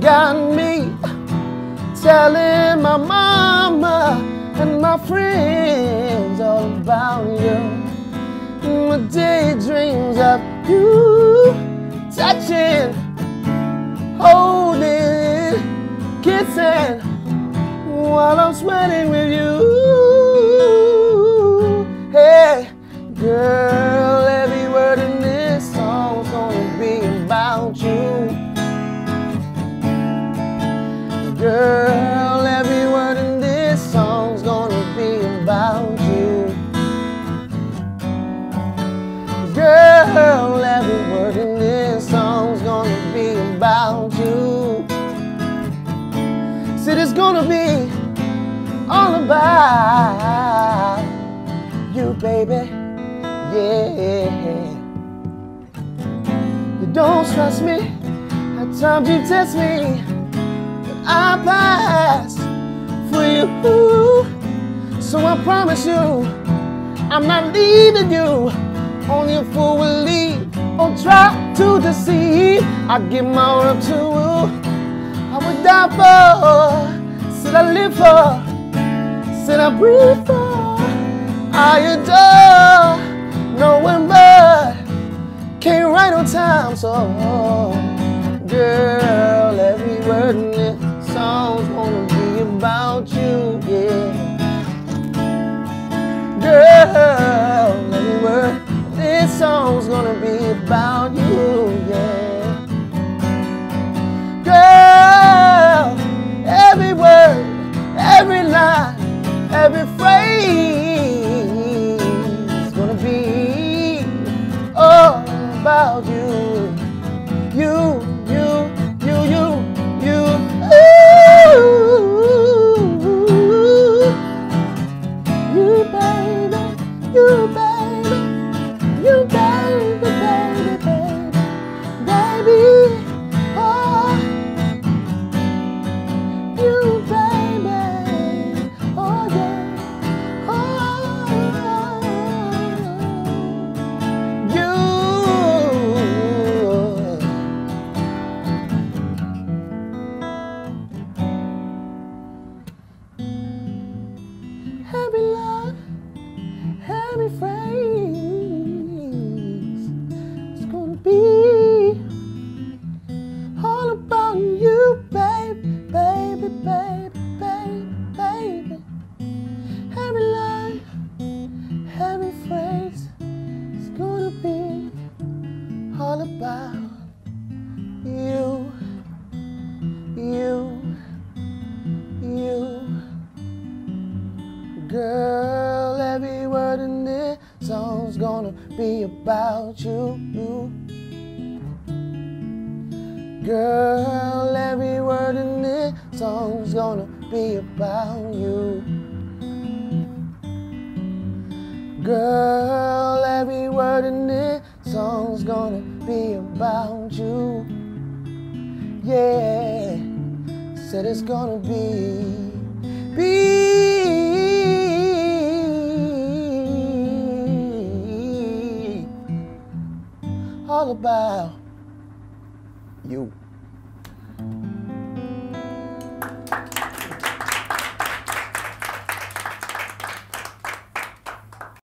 Got me telling my mama and my friends all about you. My daydreams of you, touching, holding, kissing, while I'm sweating with you. Hey, girl, every word in this song's gonna be about you. Girl, every word in this song's gonna be about you. Girl, every word in this song's gonna be about you. Said it's gonna be all about you, baby. Yeah. You don't trust me. At times you test me. I pass for you, so I promise you, I'm not leaving you. Only a fool will leave or try to deceive. I give my all up to you. I would die for, said I live for, said I breathe for. I adore no one but can't write on time. So, girl, every word in it. Songs gonna be about you, yeah. Girl, every word, this song's gonna be about you, yeah. Girl, every word, every line, every phrase, gonna be all about you, you. Every line, every phrase, it's gonna be all about you, baby, baby, baby, baby, baby. Every line, every phrase, it's gonna be all about you, you, you. Girl, every word in this song's gonna be about you. Girl, every word in this song's gonna be about you. Girl, every word in this song's gonna be about you. Yeah, said it's gonna be all about you.